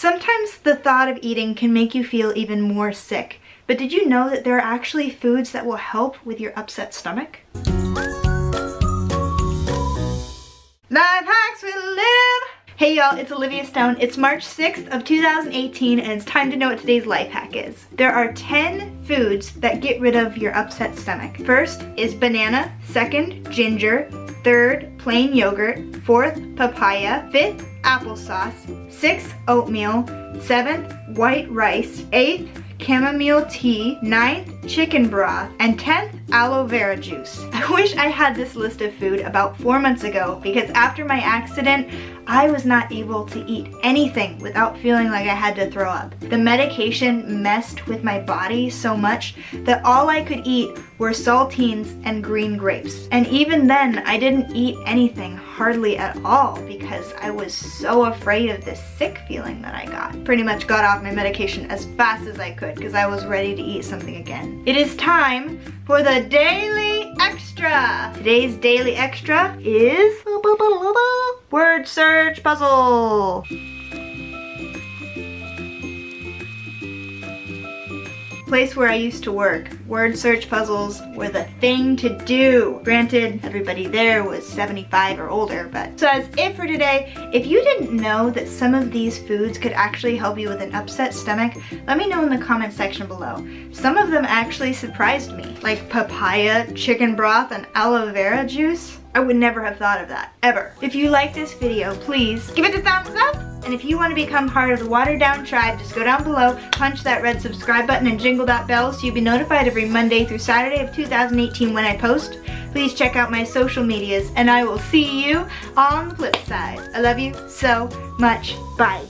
Sometimes the thought of eating can make you feel even more sick, but did you know that there are actually foods that will help with your upset stomach? Life Hacks with Liv! Hey y'all, it's Olivia Stone. It's March 6th of 2018 and it's time to know what today's life hack is. There are 10 foods that get rid of your upset stomach. First is banana, second, ginger, third, plain yogurt, fourth, papaya, fifth, applesauce, sixth, oatmeal, seventh, white rice, eighth, chamomile tea, ninth, chicken broth, and 10th, aloe vera juice. I wish I had this list of food about 4 months ago because after my accident, I was not able to eat anything without feeling like I had to throw up. The medication messed with my body so much that all I could eat were saltines and green grapes. And even then, I didn't eat anything hardly at all because I was so afraid of this sick feeling that I got. Pretty much got off my medication as fast as I could because I was ready to eat something again. It is time for the Daily Extra. Today's Daily Extra is word search puzzle. Place where I used to work, word search puzzles were the thing to do. Granted, everybody there was 75 or older, but so that's it for today. If you didn't know that some of these foods could actually help you with an upset stomach, let me know in the comment section below. Some of them actually surprised me, like papaya, chicken broth, and aloe vera juice. I would never have thought of that, ever. If you like this video, please give it a thumbs up. And if you want to become part of the Watered Down Tribe, just go down below, punch that red subscribe button, and jingle that bell so you'll be notified every Monday through Saturday of 2018 when I post. Please check out my social medias, and I will see you on the flip side. I love you so much. Bye.